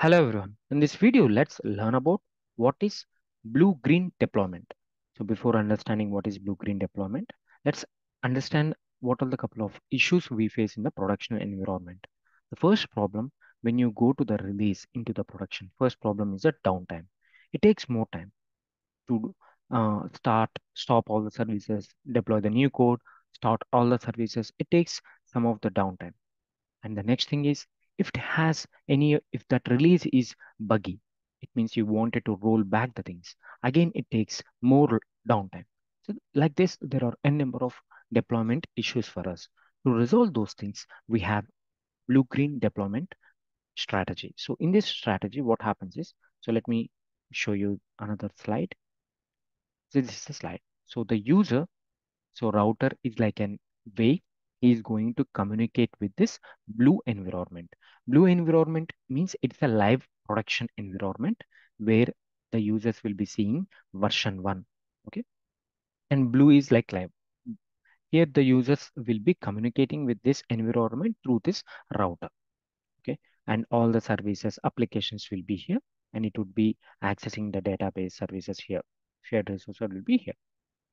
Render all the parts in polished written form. Hello everyone, in this video let's learn about what is blue-green deployment. So before understanding what is blue-green deployment, let's understand what are the couple of issues we face in the production environment. The first problem, when you go to the release into the production, first problem is a downtime. It takes more time to stop all the services, deploy the new code, start all the services. It takes some of the downtime. And the next thing is, if that release is buggy, it means you wanted to roll back the things. Again, it takes more downtime. So like this, there are a number of deployment issues for us. To resolve those things, we have blue-green deployment strategy. So in this strategy, what happens is, so let me show you another slide. So this is the slide. So the user, so router is like an way is going to communicate with this blue environment. Blue environment means it's a live production environment where the users will be seeing version 1. Okay. And blue is like live. Here the users will be communicating with this environment through this router. Okay. And all the services, applications will be here. And it would be accessing the database services here. Shared resource will be here.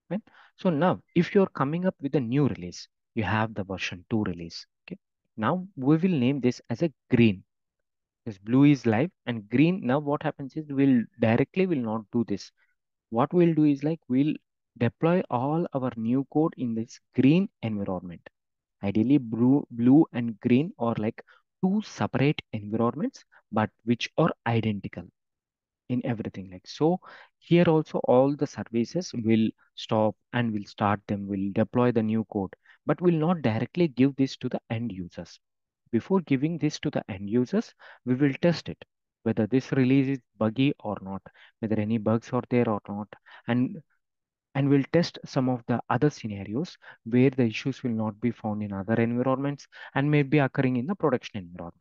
Right? So now if you're coming up with a new release, you have the version 2 release. Okay. Now we will name this as a green. This blue is live and green. Now what happens is we'll not do this. What we'll do is like we'll deploy all our new code in this green environment. Ideally blue and green are like two separate environments, but which are identical in everything. Like so here also all the services will stop and we'll start them. We'll deploy the new code, but we'll not directly give this to the end users. Before giving this to the end users, we will test it, whether this release is buggy or not, whether any bugs are there or not. And we'll test some of the other scenarios where the issues will not be found in other environments and may be occurring in the production environment.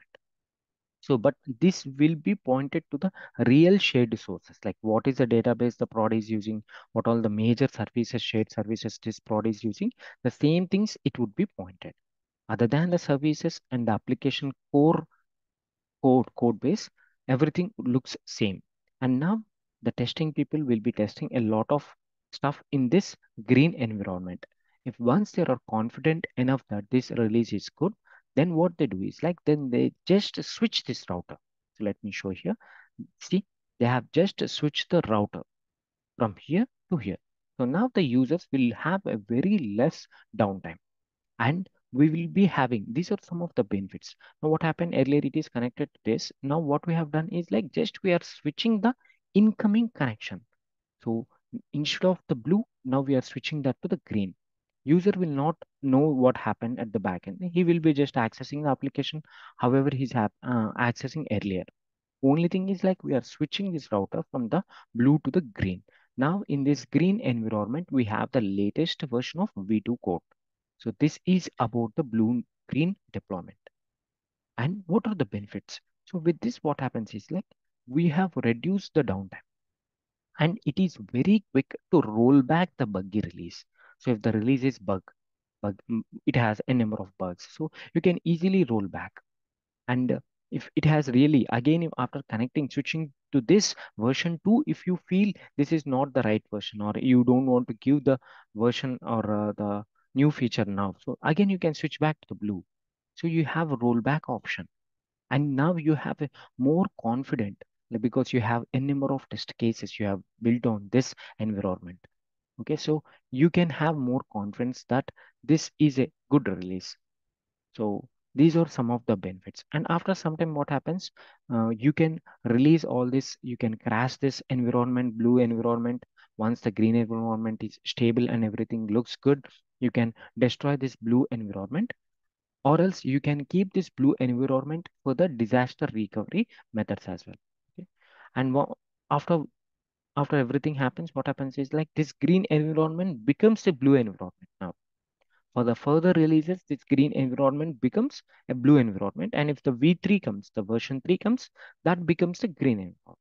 So, but this will be pointed to the real shared sources, like what is the database the prod is using, what all the major services, shared services this prod is using, the same things it would be pointed. Other than the services and the application core code base, everything looks same. And now the testing people will be testing a lot of stuff in this green environment. If once they are confident enough that this release is good, then what they do is like, then they just switch this router. So let me show here. See, they have just switched the router from here to here. So now the users will have a very less downtime and we will be having, these are some of the benefits. Now what happened earlier, it is connected to this. Now what we have done is like, just we are switching the incoming connection. So instead of the blue, now we are switching that to the green. User will not know what happened at the back end. He will be just accessing the application, however he's accessing earlier. Only thing is like we are switching this router from the blue to the green. Now in this green environment, we have the latest version of V2 code. So this is about the blue-green deployment. And what are the benefits? So with this, what happens is like we have reduced the downtime and it is very quick to roll back the buggy release. So if the release is it has a number of bugs. So you can easily roll back. And if it has really, again, if after connecting, switching to this version 2, if you feel this is not the right version or you don't want to give the version or the new feature now. So again, you can switch back to the blue. So you have a rollback option. And now you have a more confident because you have a number of test cases you have built on this environment. Okay, so you can have more confidence that this is a good release. So these are some of the benefits. And after some time, what happens? You can release all this. You can crash this environment, blue environment. Once the green environment is stable and everything looks good, you can destroy this blue environment. Or else you can keep this blue environment for the disaster recovery methods as well. Okay? And after everything happens, what happens is like this green environment becomes a blue environment now. For the further releases, this green environment becomes a blue environment. And if the V3 comes, the version 3 comes, that becomes a green environment.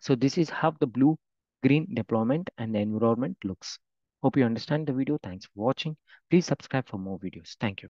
So this is how the blue-green deployment and the environment looks. Hope you understand the video. Thanks for watching. Please subscribe for more videos. Thank you.